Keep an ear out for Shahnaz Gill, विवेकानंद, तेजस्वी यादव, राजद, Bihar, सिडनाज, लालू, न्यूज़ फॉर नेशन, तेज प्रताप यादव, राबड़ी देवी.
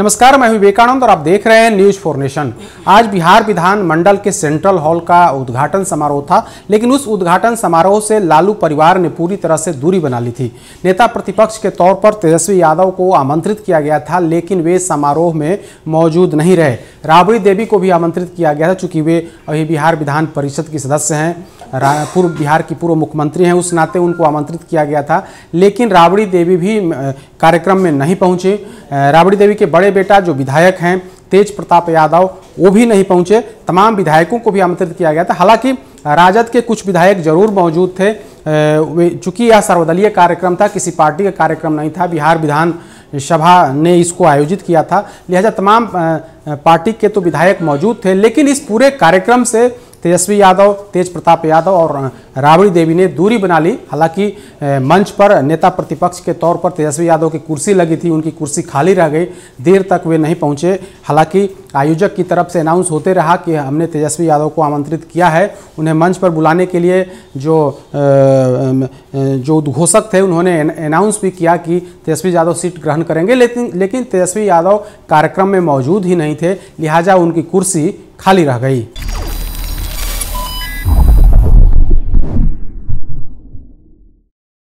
नमस्कार, मैं विवेकानंद और आप देख रहे हैं न्यूज़ फॉर नेशन। आज बिहार विधानमंडल के सेंट्रल हॉल का उद्घाटन समारोह था, लेकिन उस उद्घाटन समारोह से लालू परिवार ने पूरी तरह से दूरी बना ली थी। नेता प्रतिपक्ष के तौर पर तेजस्वी यादव को आमंत्रित किया गया था, लेकिन वे समारोह में मौजूद नहीं रहे। राबड़ी देवी को भी आमंत्रित किया गया था, चूँकि वे अभी बिहार विधान परिषद की सदस्य हैं, पूर्व बिहार की पूर्व मुख्यमंत्री हैं, उस नाते उनको आमंत्रित किया गया था, लेकिन राबड़ी देवी भी कार्यक्रम में नहीं पहुंचे। राबड़ी देवी के बड़े बेटा जो विधायक हैं तेज प्रताप यादव, वो भी नहीं पहुंचे। तमाम विधायकों को भी आमंत्रित किया गया था। हालांकि राजद के कुछ विधायक जरूर मौजूद थे। चूँकि यह सर्वदलीय कार्यक्रम था, किसी पार्टी का कार्यक्रम नहीं था, बिहार विधान सभा ने इसको आयोजित किया था, लिहाजा तमाम पार्टी के तो विधायक मौजूद थे, लेकिन इस पूरे कार्यक्रम से तेजस्वी यादव, तेज प्रताप यादव और राबड़ी देवी ने दूरी बना ली। हालांकि मंच पर नेता प्रतिपक्ष के तौर पर तेजस्वी यादव की कुर्सी लगी थी, उनकी कुर्सी खाली रह गई, देर तक वे नहीं पहुंचे। हालांकि आयोजक की तरफ से अनाउंस होते रहा कि हमने तेजस्वी यादव को आमंत्रित किया है। उन्हें मंच पर बुलाने के लिए जो उद्घोषक थे, उन्होंने अनाउंस भी किया कि तेजस्वी यादव सीट ग्रहण करेंगे, लेकिन तेजस्वी यादव कार्यक्रम में मौजूद ही नहीं थे, लिहाजा उनकी कुर्सी खाली रह गई।